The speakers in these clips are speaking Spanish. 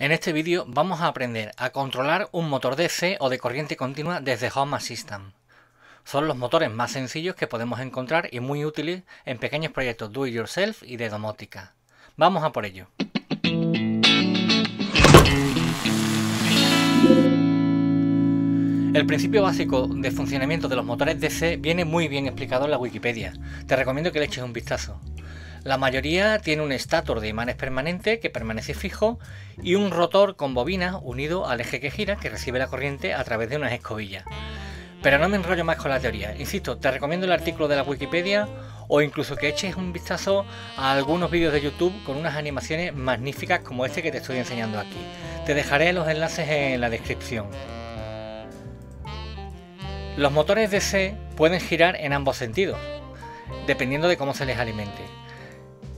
En este vídeo vamos a aprender a controlar un motor DC o de corriente continua desde Home Assistant. Son los motores más sencillos que podemos encontrar y muy útiles en pequeños proyectos do it yourself y de domótica. Vamos a por ello. El principio básico de funcionamiento de los motores DC viene muy bien explicado en la Wikipedia. Te recomiendo que le eches un vistazo. La mayoría tiene un estator de imanes permanente que permanece fijo y un rotor con bobinas unido al eje que gira que recibe la corriente a través de unas escobillas. Pero no me enrollo más con la teoría. Insisto, te recomiendo el artículo de la Wikipedia o incluso que eches un vistazo a algunos vídeos de YouTube con unas animaciones magníficas como este que te estoy enseñando aquí. Te dejaré los enlaces en la descripción. Los motores DC pueden girar en ambos sentidos, dependiendo de cómo se les alimente.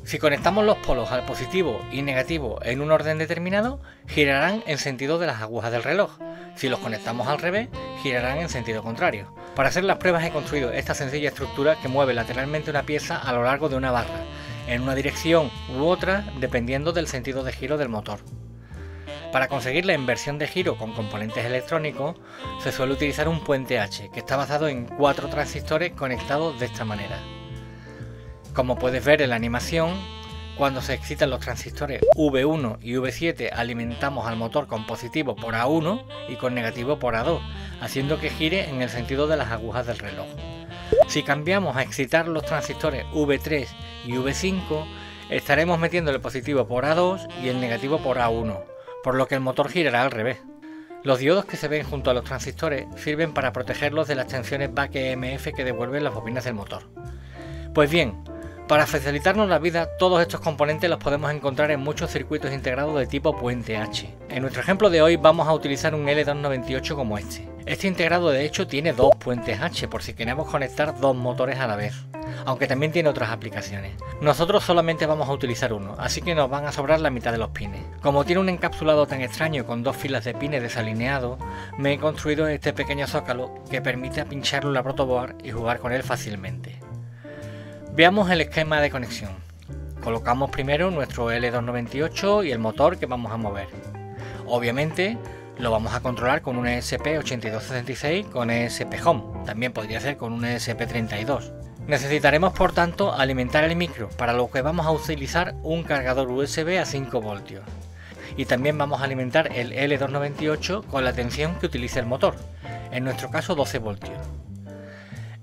Si conectamos los polos al positivo y negativo en un orden determinado, girarán en sentido de las agujas del reloj. Si los conectamos al revés, girarán en sentido contrario. Para hacer las pruebas he construido esta sencilla estructura que mueve lateralmente una pieza a lo largo de una barra, en una dirección u otra, dependiendo del sentido de giro del motor. Para conseguir la inversión de giro con componentes electrónicos se suele utilizar un puente H, que está basado en 4 transistores conectados de esta manera. Como puedes ver en la animación, cuando se excitan los transistores V1 y V7 alimentamos al motor con positivo por A1 y con negativo por A2, haciendo que gire en el sentido de las agujas del reloj. Si cambiamos a excitar los transistores V3 y V5, estaremos metiendo el positivo por A2 y el negativo por A1. Por lo que el motor girará al revés. Los diodos que se ven junto a los transistores sirven para protegerlos de las tensiones back EMF que devuelven las bobinas del motor. Pues bien, para facilitarnos la vida, todos estos componentes los podemos encontrar en muchos circuitos integrados de tipo puente H. En nuestro ejemplo de hoy vamos a utilizar un L298 como este. Este integrado de hecho tiene 2 puentes H por si queremos conectar 2 motores a la vez, aunque también tiene otras aplicaciones. Nosotros solamente vamos a utilizar uno, así que nos van a sobrar la mitad de los pines. Como tiene un encapsulado tan extraño con 2 filas de pines desalineados, me he construido este pequeño zócalo que permite pincharlo en la protoboard y jugar con él fácilmente. Veamos el esquema de conexión. Colocamos primero nuestro L298 y el motor que vamos a mover. Obviamente lo vamos a controlar con un ESP8266 con ESPHome, también podría ser con un ESP32. Necesitaremos por tanto alimentar el micro, para lo que vamos a utilizar un cargador USB a 5 voltios. Y también vamos a alimentar el L298 con la tensión que utilice el motor, en nuestro caso 12 voltios.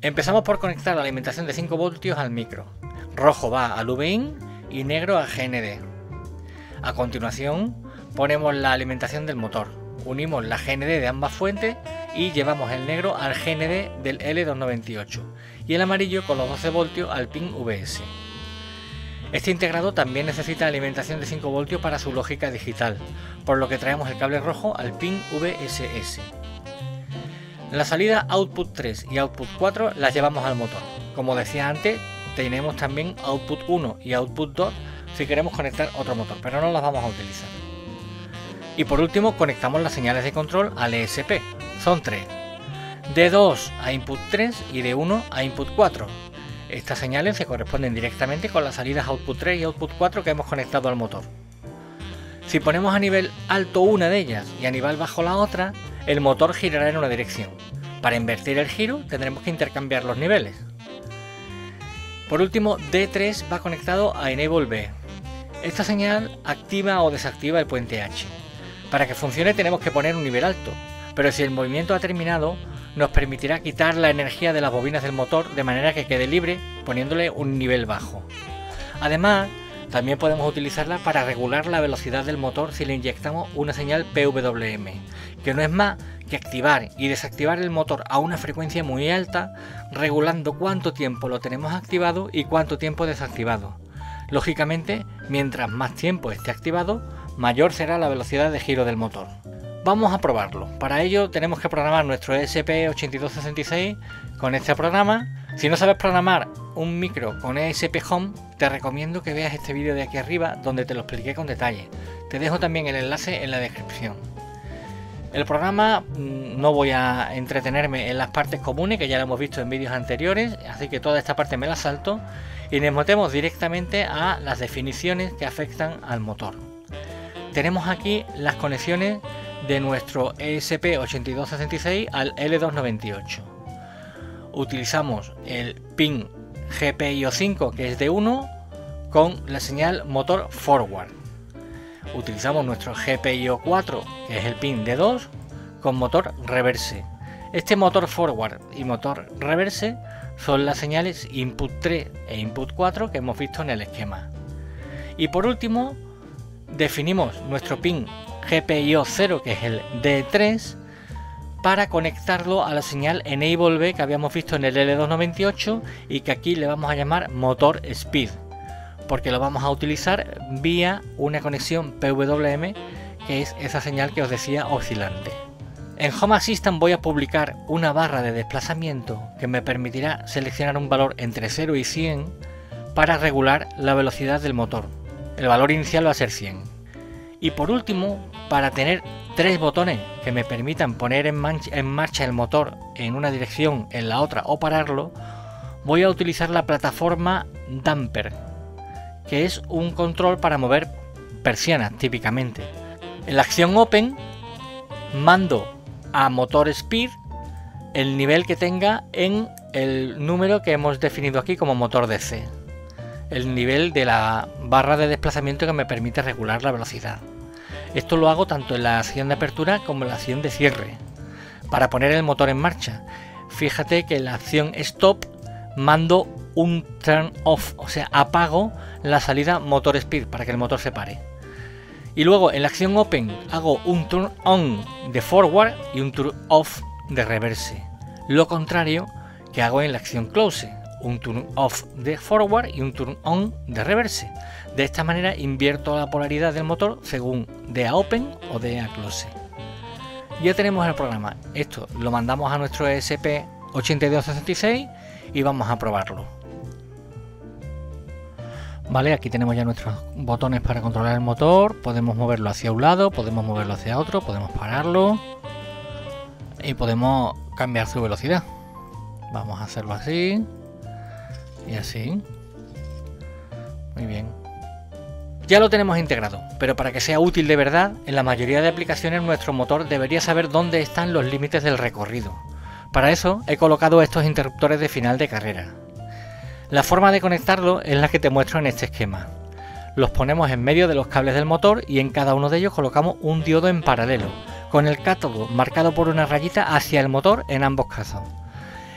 Empezamos por conectar la alimentación de 5 voltios al micro. Rojo va al VIN y negro a GND. A continuación ponemos la alimentación del motor, unimos la GND de ambas fuentes y llevamos el negro al GND del L298 y el amarillo con los 12 voltios al pin VS. Este integrado también necesita alimentación de 5 voltios para su lógica digital, por lo que traemos el cable rojo al pin VSS. La salida Output 3 y Output 4 las llevamos al motor. Como decía antes, tenemos también Output 1 y Output 2 si queremos conectar otro motor, pero no las vamos a utilizar. Y por último conectamos las señales de control al ESP. Son 3, de 2 a input 3 y de 1 a input 4. Estas señales se corresponden directamente con las salidas output 3 y output 4 que hemos conectado al motor. Si ponemos a nivel alto una de ellas y a nivel bajo la otra, el motor girará en una dirección. Para invertir el giro tendremos que intercambiar los niveles. Por último, D3 va conectado a enable B. Esta señal activa o desactiva el puente H. Para que funcione tenemos que poner un nivel alto, pero si el movimiento ha terminado, nos permitirá quitar la energía de las bobinas del motor de manera que quede libre, poniéndole un nivel bajo. Además, también podemos utilizarla para regular la velocidad del motor si le inyectamos una señal PWM, que no es más que activar y desactivar el motor a una frecuencia muy alta, regulando cuánto tiempo lo tenemos activado y cuánto tiempo desactivado. Lógicamente, mientras más tiempo esté activado, mayor será la velocidad de giro del motor. Vamos a probarlo. Para ello tenemos que programar nuestro ESP8266 con este programa. Si no sabes programar un micro con ESPHome, te recomiendo que veas este vídeo de aquí arriba donde te lo expliqué con detalle. Te dejo también el enlace en la descripción. El programa, no voy a entretenerme en las partes comunes que ya lo hemos visto en vídeos anteriores, así que toda esta parte me la salto y nos metemos directamente a las definiciones que afectan al motor. tenemos aquí las conexiones de nuestro ESP8266 al L298. Utilizamos el pin GPIO5, que es de 1, con la señal motor forward. Utilizamos nuestro GPIO4, que es el pin de 2, con motor reverse. Este motor forward y motor reverse son las señales input 3 e input 4 que hemos visto en el esquema. Y por último, definimos nuestro pin GPIO0, que es el D3, para conectarlo a la señal Enable B que habíamos visto en el L298 y que aquí le vamos a llamar motor speed, porque lo vamos a utilizar vía una conexión PWM, que es esa señal que os decía oscilante. En Home Assistant voy a publicar una barra de desplazamiento que me permitirá seleccionar un valor entre 0 y 100 para regular la velocidad del motor. El valor inicial va a ser 100. Y por último, para tener tres botones que me permitan poner en marcha el motor en una dirección, en la otra o pararlo, voy a utilizar la plataforma damper, que es un control para mover persianas típicamente. En la acción open mando a motor speed el nivel que tenga en el número que hemos definido aquí como motor DC, el nivel de la barra de desplazamiento que me permite regular la velocidad. Esto lo hago tanto en la acción de apertura como en la acción de cierre, para poner el motor en marcha. Fíjate que en la acción Stop mando un Turn Off, o sea, apago la salida motor speed para que el motor se pare. Y luego en la acción Open hago un Turn On de Forward y un Turn Off de Reverse. Lo contrario que hago en la acción Close, un Turn Off de Forward y un Turn On de Reverse. De esta manera invierto la polaridad del motor según de a Open o de a Close. Ya tenemos el programa. Esto lo mandamos a nuestro ESP8266 y vamos a probarlo. Vale, aquí tenemos ya nuestros botones para controlar el motor. Podemos moverlo hacia un lado, podemos moverlo hacia otro, podemos pararlo y podemos cambiar su velocidad. Vamos a hacerlo así y así. Muy bien. Ya lo tenemos integrado, pero para que sea útil de verdad, en la mayoría de aplicaciones nuestro motor debería saber dónde están los límites del recorrido. Para eso he colocado estos interruptores de final de carrera. La forma de conectarlo es la que te muestro en este esquema. Los ponemos en medio de los cables del motor y en cada uno de ellos colocamos un diodo en paralelo, con el cátodo marcado por una rayita hacia el motor en ambos casos.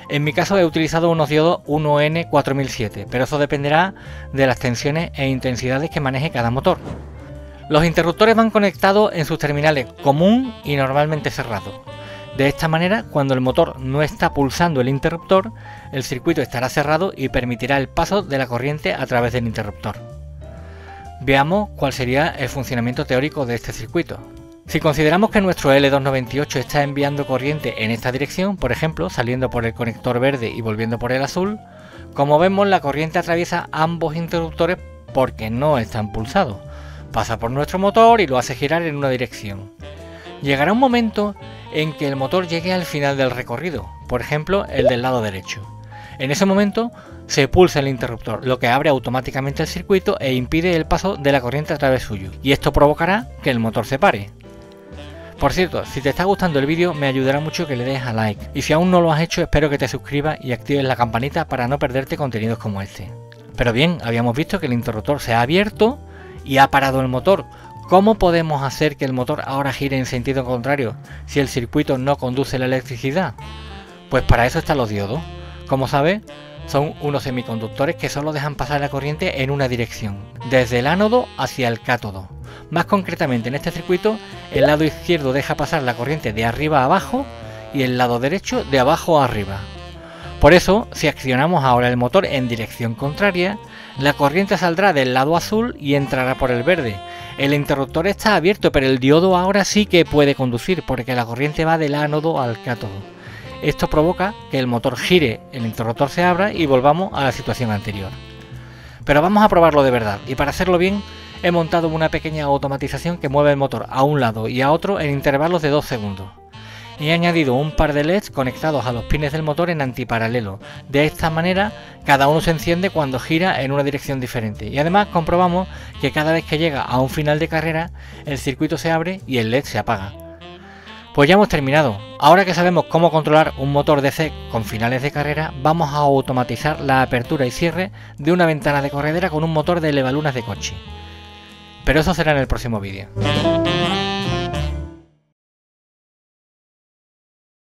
En mi caso he utilizado unos diodos 1N4007, pero eso dependerá de las tensiones e intensidades que maneje cada motor. Los interruptores van conectados en sus terminales común y normalmente cerrados. De esta manera, cuando el motor no está pulsando el interruptor, el circuito estará cerrado y permitirá el paso de la corriente a través del interruptor. Veamos cuál sería el funcionamiento teórico de este circuito. Si consideramos que nuestro L298 está enviando corriente en esta dirección, por ejemplo, saliendo por el conector verde y volviendo por el azul, como vemos la corriente atraviesa ambos interruptores porque no están pulsados. Pasa por nuestro motor y lo hace girar en una dirección. Llegará un momento en que el motor llegue al final del recorrido, por ejemplo, el del lado derecho. En ese momento se pulsa el interruptor, lo que abre automáticamente el circuito e impide el paso de la corriente a través suyo, y esto provocará que el motor se pare. Por cierto, si te está gustando el vídeo me ayudará mucho que le des a like, y si aún no lo has hecho espero que te suscribas y actives la campanita para no perderte contenidos como este. Pero bien, habíamos visto que el interruptor se ha abierto y ha parado el motor. ¿Cómo podemos hacer que el motor ahora gire en sentido contrario si el circuito no conduce la electricidad? Pues para eso están los diodos. Como sabes, son unos semiconductores que solo dejan pasar la corriente en una dirección, desde el ánodo hacia el cátodo. Más concretamente en este circuito, el lado izquierdo deja pasar la corriente de arriba a abajo y el lado derecho de abajo a arriba. Por eso, si accionamos ahora el motor en dirección contraria, la corriente saldrá del lado azul y entrará por el verde. El interruptor está abierto, pero el diodo ahora sí que puede conducir, porque la corriente va del ánodo al cátodo. Esto provoca que el motor gire, el interruptor se abra y volvamos a la situación anterior. Pero vamos a probarlo de verdad, y para hacerlo bien he montado una pequeña automatización que mueve el motor a un lado y a otro en intervalos de 2 segundos. he añadido un par de LEDs conectados a los pines del motor en antiparalelo. De esta manera cada uno se enciende cuando gira en una dirección diferente, y además comprobamos que cada vez que llega a un final de carrera el circuito se abre y el LED se apaga. Pues ya hemos terminado. Ahora que sabemos cómo controlar un motor DC con finales de carrera, vamos a automatizar la apertura y cierre de una ventana de corredera con un motor de levalunas de coche. Pero eso será en el próximo vídeo.